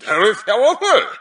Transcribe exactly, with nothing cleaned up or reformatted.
Tell us how I work.